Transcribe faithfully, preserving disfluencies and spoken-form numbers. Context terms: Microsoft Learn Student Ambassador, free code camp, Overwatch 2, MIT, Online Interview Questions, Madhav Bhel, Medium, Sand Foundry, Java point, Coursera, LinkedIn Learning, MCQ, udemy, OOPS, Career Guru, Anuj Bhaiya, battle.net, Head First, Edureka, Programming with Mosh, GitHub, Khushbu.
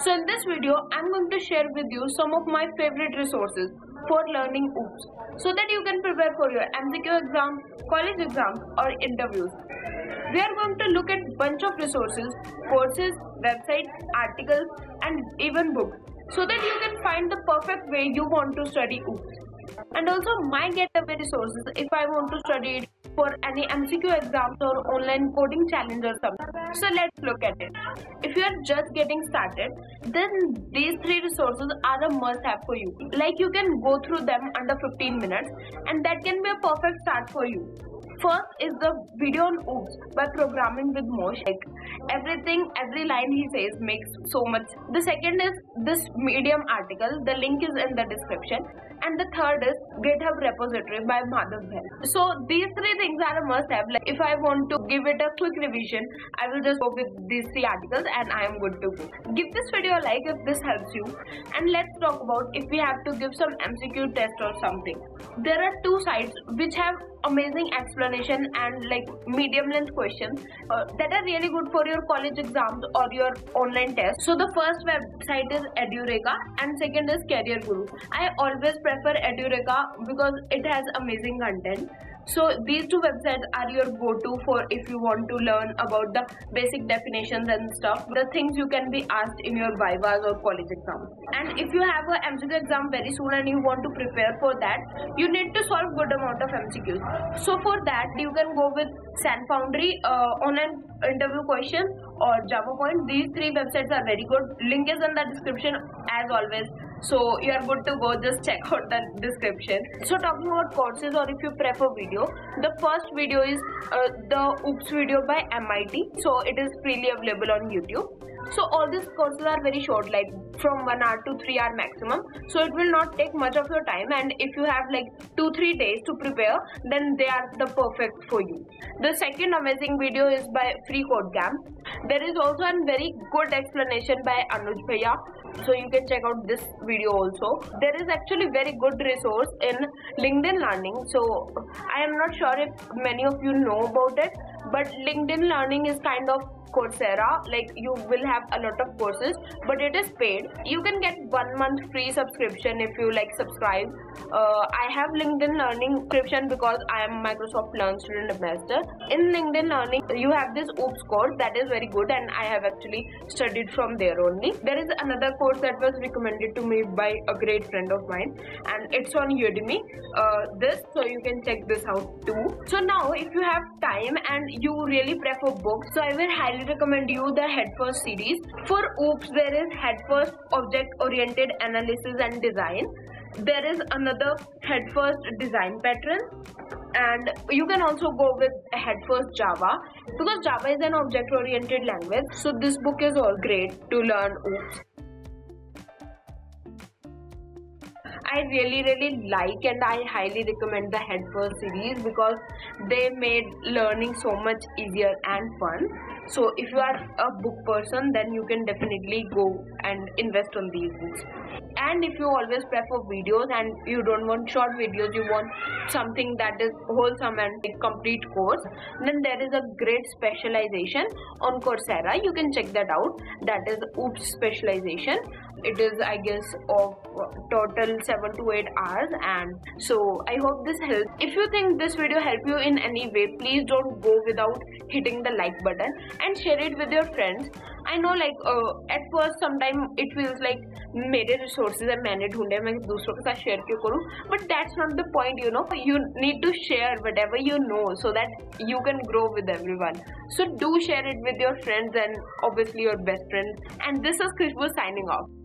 So in this video, I'm going to share with you some of my favorite resources for learning OOPS so that you can prepare for your M C Q exam, college exams or interviews. We are going to look at bunch of resources, courses, websites, articles and even books so that you can find the perfect way you want to study OOPS. And also my getaway resources if I want to study it for any M C Q exams or online coding challenge or something. So let's look at it. If you are just getting started, then these three resources are a must-have for you. Like you can go through them under fifteen minutes and that can be a perfect start for you. First is the video on OOPS by Programming with Mosh. Like everything, every line he says makes so much. The second is this Medium article. The link is in the description. And the third is GitHub repository by Madhav Bhel. So these three things are a must-have. Like if I want to give it a quick revision, I will just go with these three articles and I am good to go. Give this video a like if this helps you. And let's talk about if we have to give some M C Q test or something. There are two sites which have amazing explanation and like medium length questions uh, that are really good for your college exams or your online tests. So the first website is Edureka and second is Career Guru. I always prefer Edureka because it has amazing content. So these two websites are your go-to for if you want to learn about the basic definitions and stuff, the things you can be asked in your vivas or college exams. And if you have a M C Q exam very soon and you want to prepare for that, you need to solve good amount of M C Qs. So for that, you can go with Sand Foundry, uh, Online Interview Questions or Java Point. These three websites are very good. Link is in the description as always. So you are good to go, just check out the description. So talking about courses or if you prefer video, the first video is uh, the OOPS video by M I T. So it is freely available on YouTube. So all these courses are very short, like from one hour to three hour maximum. So it will not take much of your time, and if you have like two to three days to prepare, then they are the perfect for you. The second amazing video is by Free Code Camp. There is also a very good explanation by Anuj Bhaiya. So you can check out this video also. There is actually very good resource in LinkedIn Learning. So I am not sure if many of you know about it, but LinkedIn Learning is kind of Coursera, like you will have a lot of courses, but it is paid. You can get one month free subscription if you like subscribe. Uh, I have LinkedIn Learning subscription because I am Microsoft Learn Student Ambassador. In LinkedIn Learning, you have this OOPS course that is very good, and I have actually studied from there only. There is another course that was recommended to me by a great friend of mine, and it's on Udemy. Uh, this, so you can check this out too. So now, if you have time and you really prefer books, so I will highly recommend you the Head First series. For OOPS, there is Head First Object Oriented Analysis and Design. There is another Head First Design Pattern, and you can also go with Head First Java because Java is an object oriented language. So this book is all great to learn OOPS. I really really like and I highly recommend the Head First series because they made learning so much easier and fun. So if you are a book person, then you can definitely go and invest on these books. And if you always prefer videos and you don't want short videos, you want something that is wholesome and a complete course, then there is a great specialization on Coursera. You can check that out. That is OOPS specialization. It is, I guess, of total seven to eight hours, and so I hope this helps. If you think this video helped you in any way, please don't go without hitting the like button and share it with your friends. I know like uh, at first sometimes it feels like मेरे resources हैं मैंने ढूंढे मैं दूसरों के साथ share क्यों करूँ, but that's not the point, you know. You need to share whatever you know so that you can grow with everyone. So do share it with your friends and obviously your best friends. And this is Khushbu signing off.